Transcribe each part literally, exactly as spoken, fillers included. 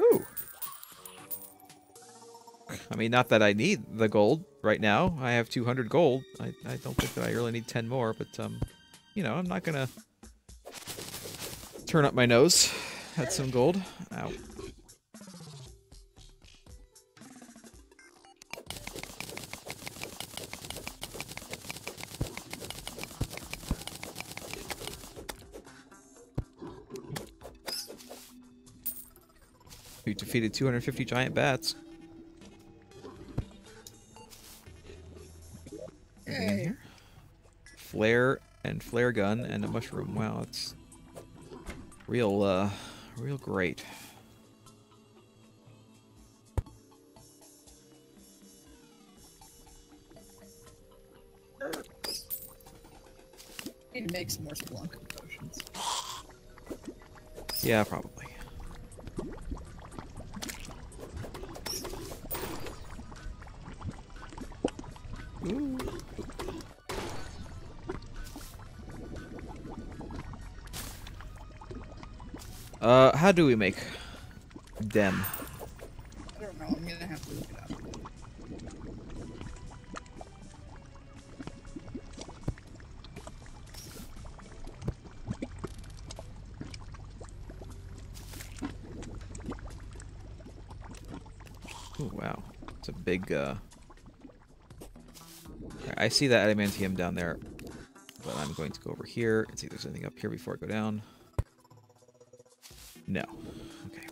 Ooh. I mean, not that I need the gold right now. I have two hundred gold. I, I don't think that I really need ten more, but, um, you know, I'm not going to turn up my nose at some gold. Ow. We defeated two hundred fifty giant bats. Flare and flare gun and a mushroom. Wow, it's real, uh, real great. Need to make some more spelunking potions. Yeah, probably. Ooh. Uh, how do we make them? I don't know. I'm gonna have to look it up. Oh wow, it's a big. Uh... I see that adamantium down there, but I'm going to go over here and see if there's anything up here before I go down. No. Okay.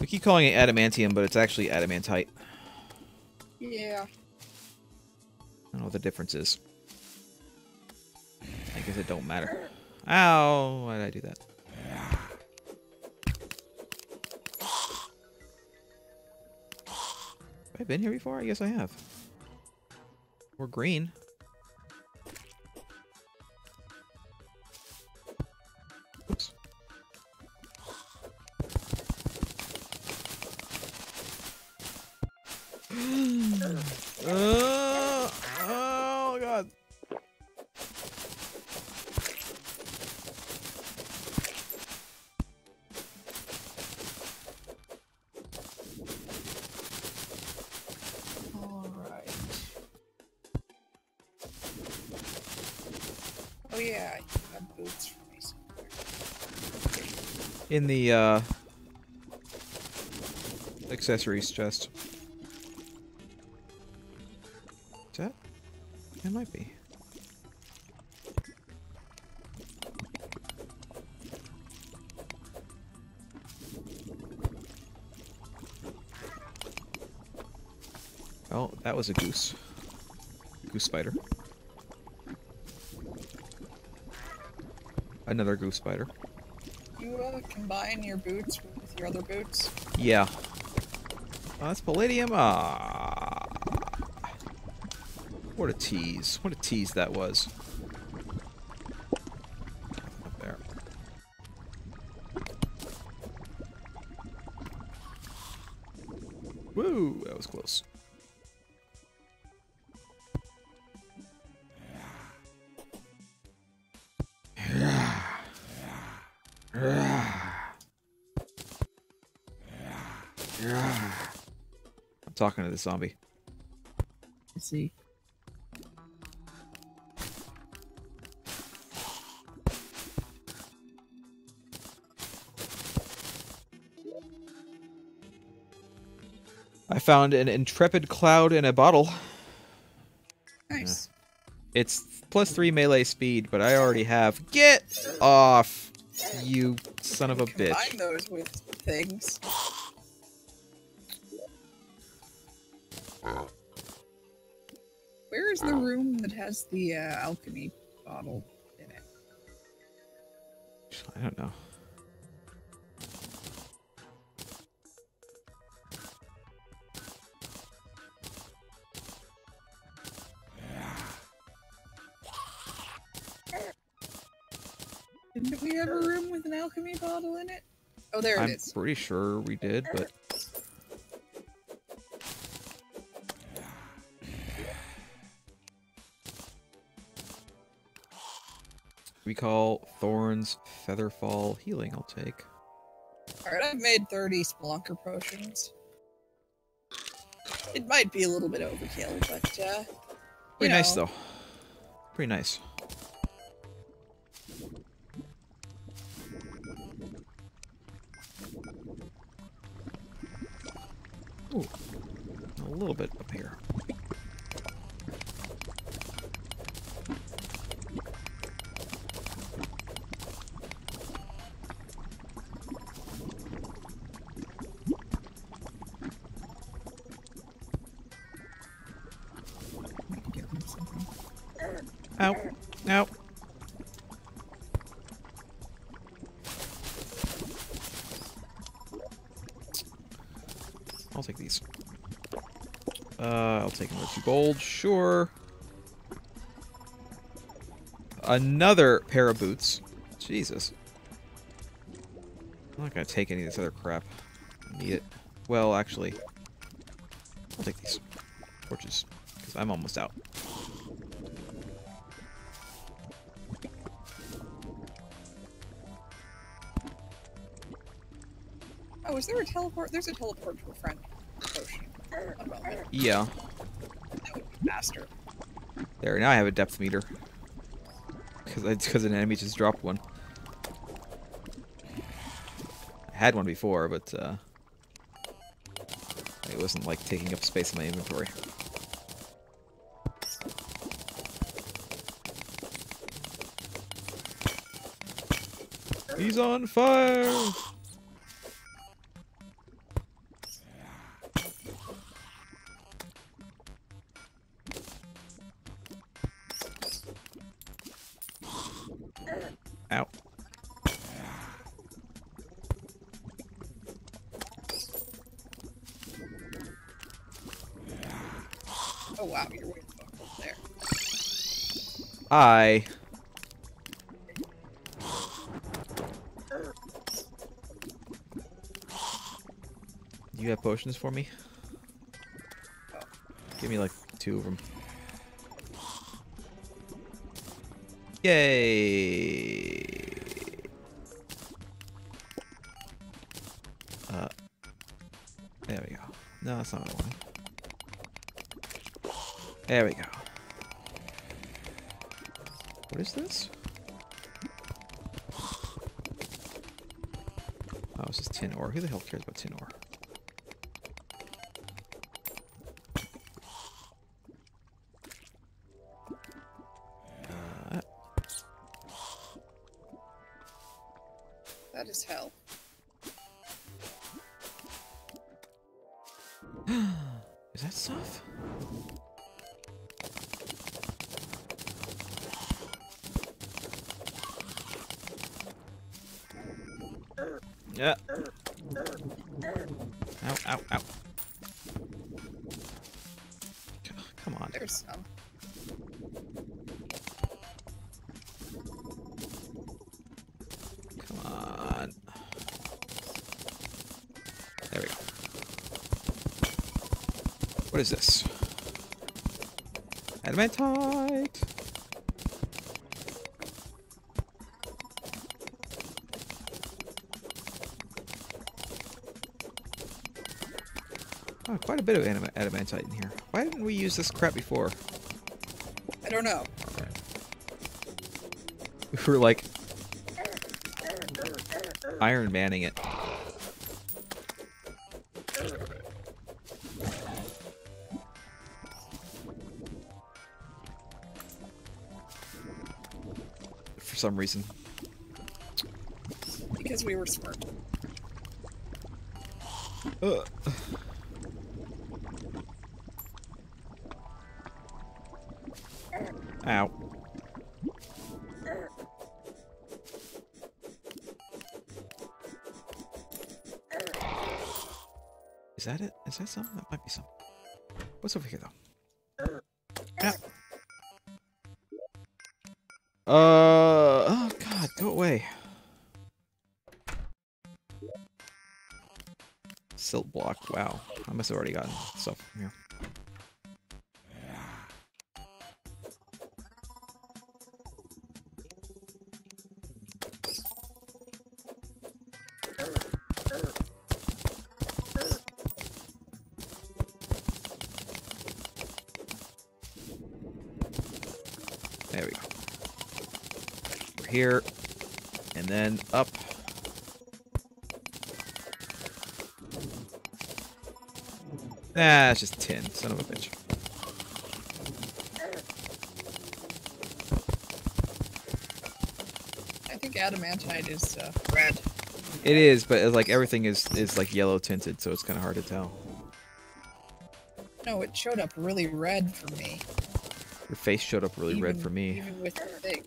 We keep calling it adamantium, but it's actually adamantite. Yeah. I don't know what the difference is. I guess it don't matter. Ow! Why did I do that? Have I been here before? I guess I have. We're green. Oops. uh, oh, God. Oh yeah, I think that boots for me somewhere. In the uh, accessories chest. Is that? It might be. Oh, that was a goose. Goose spider. Another goose spider. You uh, combine your boots with your other boots? Yeah. Oh, that's palladium. Ah. What a tease. What a tease that was. Up there. Woo! That was close. I'm talking to the zombie. I see. I found an intrepid cloud in a bottle. Nice. Uh, it's plus three melee speed, but I already have. Get off, you son of a bitch. Combine those with things. Where is the room that has the uh, alchemy bottle in it? I don't know. Didn't we have a room with an alchemy bottle in it? Oh, there it I'm is. I'm pretty sure we did, but... Recall, Thorns, Featherfall, Healing I'll take. Alright, I've made thirty Spelunker potions. It might be a little bit overkill, but, uh... Pretty nice, though. Pretty nice. Ooh. A little bit up here. Ow. Ow. I'll take these. Uh, I'll take another two gold, sure. Another pair of boots. Jesus. I'm not gonna take any of this other crap. I need it. Well, actually, I'll take these torches, because I'm almost out. Oh, is there a teleport? There's a teleport to a friend. Yeah. That would be faster. There, now I have a depth meter. Because because an enemy just dropped one. I had one before, but uh, it wasn't like taking up space in my inventory. He's on fire! Oh wow, you're way the fuck up there. I You have potions for me? Oh. Give me like two of them. Yay! Uh there we go. No, that's not what I wanted. There we go. What is this? Oh, it's just tin ore. Who the hell cares about tin ore? Uh, that is hell. Is that stuff? Yeah. Ow, ow, ow. Come on. There's some. Come on. There we go. What is this? Adamantite! Oh, quite a bit of adamantite in here. Why didn't we use this crap before? I don't know. We were like Iron Manning it. For some reason. Because we were smart. Ugh. Ow. Is that it? Is that something? That might be something. What's over here, though? Ow. Uh. Oh, God. Go away. Silt block. Wow. I must have already gotten stuff from here. There we go. We're here, and then up. Nah, it's just tin, son of a bitch. I think adamantite is uh, red. It is, but it's like everything is is like yellow tinted, so it's kind of hard to tell. No, it showed up really red for me. Your face showed up really even, red for me. Even with the thing.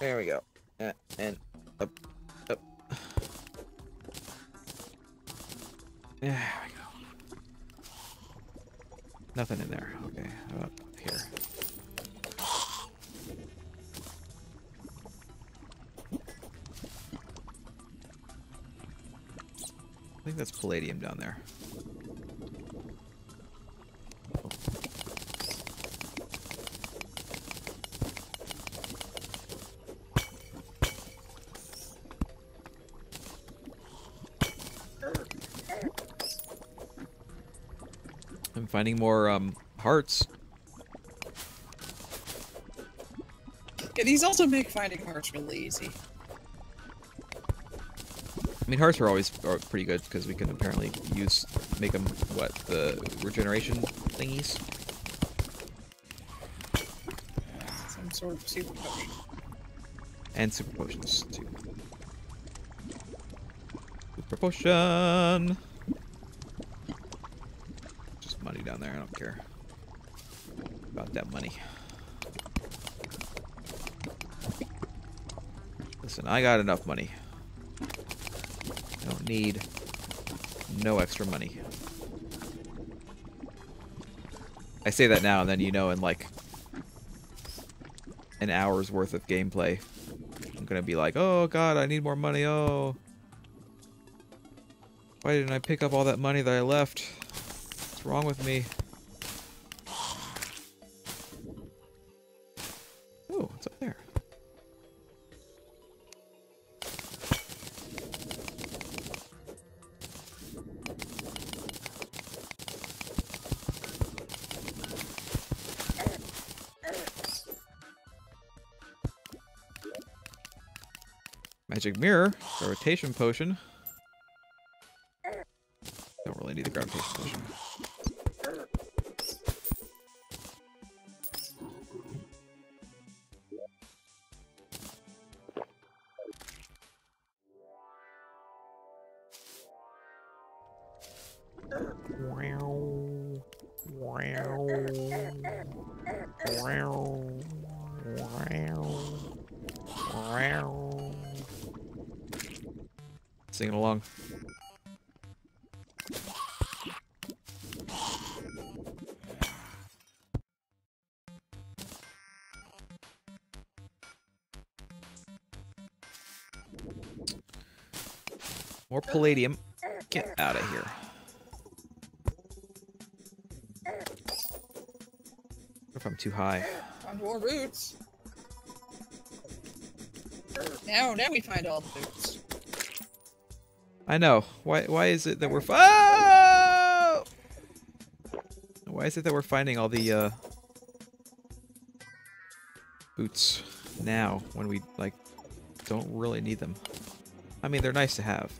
There we go. Uh, and up, up. There we go. Nothing in there. Okay, up here. I think that's palladium down there. I'm finding more um, hearts. Yeah, these also make finding hearts really easy. I mean, hearts are always are pretty good because we can apparently use make them what the regeneration thingies. Some sort of super potion. And super potions too. Super potion. Money down there, I don't care about that money. Listen, I got enough money. I don't need no extra money. I say that now and then, you know, in like an hour's worth of gameplay, I'm gonna be like, oh god, I need more money, oh. Why didn't I pick up all that money that I left? What's wrong with me? Oh, what's up there? Magic mirror, gravitation potion. Don't really need the gravitation potion. Singing along. More palladium. Get out of here. If I'm too high. Found more roots. Now, now we find all the roots. I know. Why? Why is it that we're? Oh! Why is it that we're finding all the uh, boots now when we like don't really need them? I mean, they're nice to have,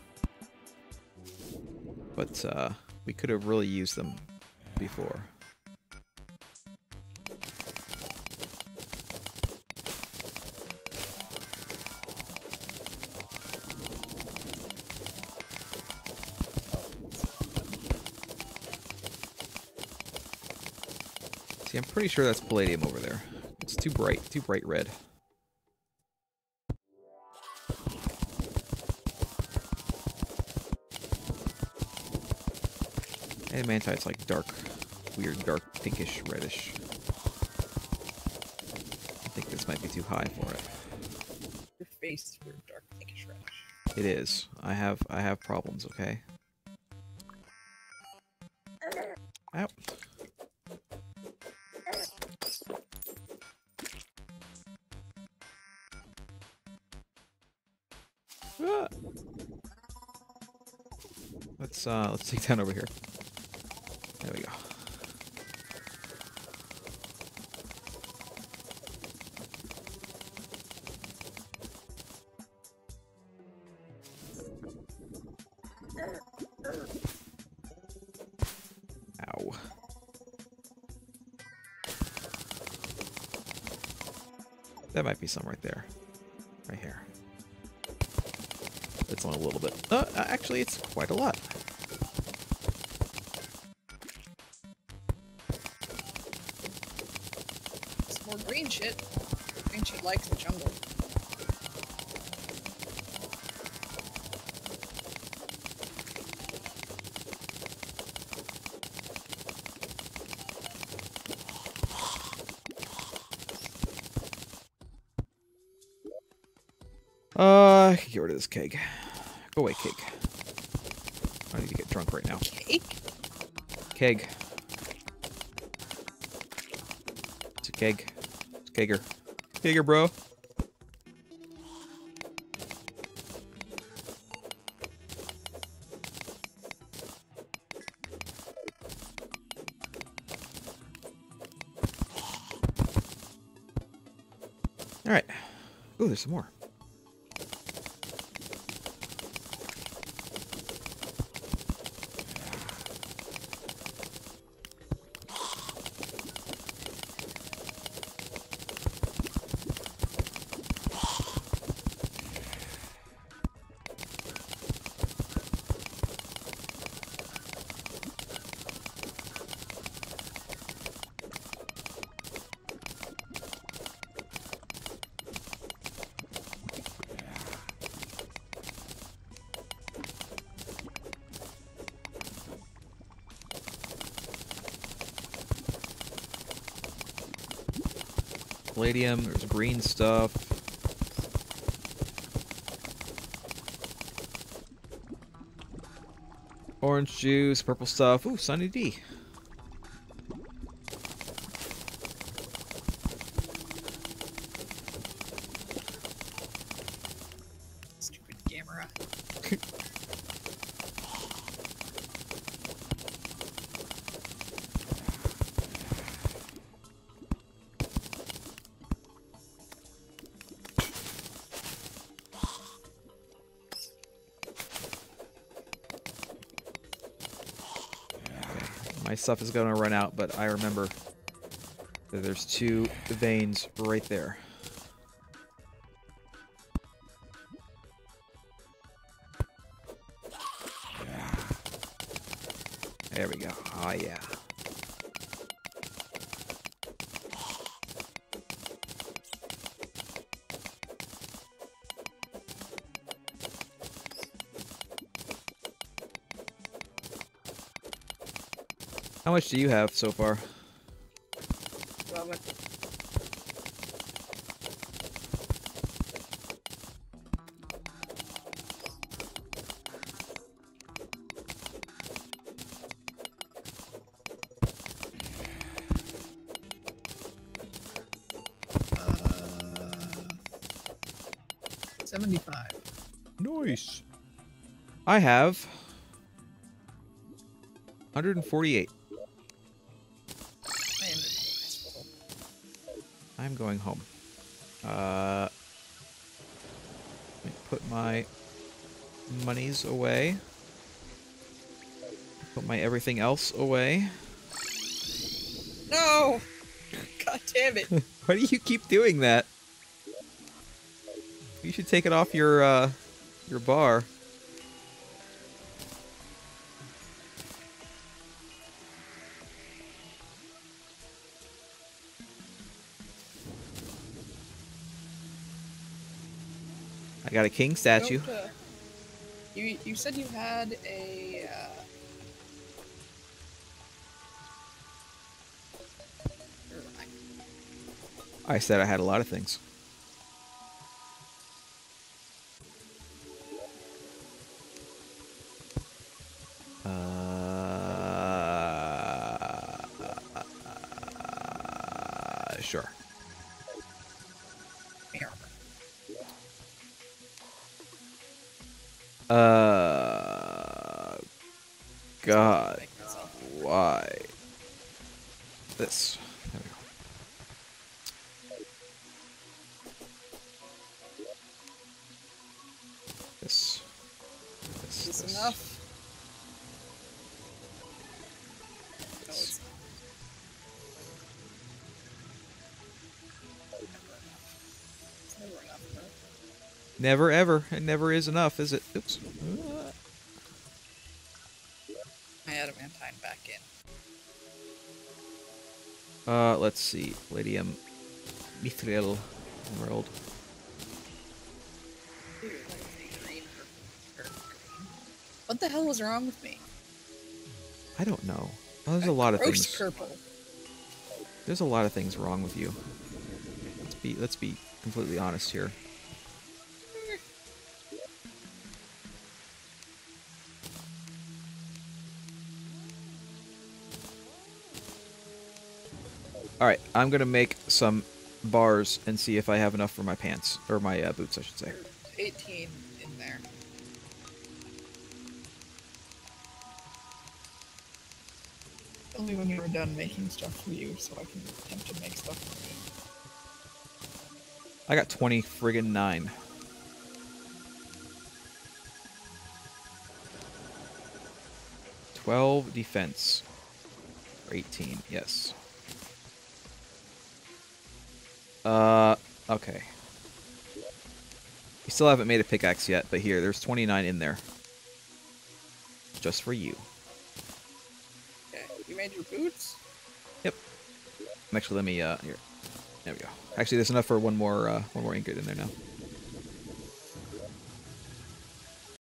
but uh, we could have really used them before. See, I'm pretty sure that's palladium over there. It's too bright, too bright red. Adamantite's like dark, weird, dark, pinkish, reddish. I think this might be too high for it. Your face is weird, dark, pinkish, reddish. It is. I have, I have problems. Okay. Ow. Ah. Let's uh let's take that over here. There we go. That might be some right there. Right here. It's only a little bit. Uh, actually, it's quite a lot. It's more green shit. Green shit likes the jungle. Uh, I can get rid of this cake. Go away, cake. I need to get drunk right now. Cake? Keg. It's a keg. It's a kegger. Kegger, bro. Alright. Ooh, there's some more. Palladium, there's green stuff. Orange juice, purple stuff. Ooh, Sunny D. Stupid camera. My stuff is going to run out, but I remember that there's two veins right there. There we go. Oh, yeah. How much do you have so far? Well, uh, seventy-five. Nice. I have one hundred forty-eight. I'm going home. Uh, let me put my monies away. Put my everything else away. No! God damn it! Why do you keep doing that? You should take it off your uh, your bar. I got a king statue. You, uh, you, you said you had a... Uh... I said I had a lot of things. Uh... Uh, sure. Uh, God, why? This. There we go. This. This. Is this enough? This. Never ever. It never is enough, is it? Oops. I had adamantine back in. Uh, let's see. Palladium. Mithril. Emerald. What the hell was wrong with me? I don't know. Well, there's a lot of things. Purple. There's a lot of things wrong with you. Let's be, let's be completely honest here. Alright, I'm going to make some bars and see if I have enough for my pants. Or my uh, boots, I should say. eighteen in there. Only when you were done making stuff for you, so I can attempt to make stuff for you. I got twenty friggin' nine. twelve defense. eighteen, yes. Uh, okay. We still haven't made a pickaxe yet, but here, there's twenty-nine in there. Just for you. Okay, you made your boots? Yep. Actually, let me, uh, here. There we go. Actually, there's enough for one more, uh, one more ingot in there now.